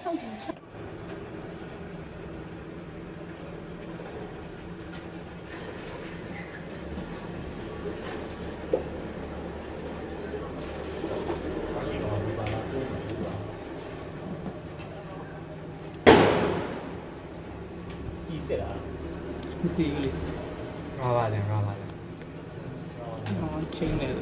唱什么唱？第一个零。8.0，8.0。我听你的。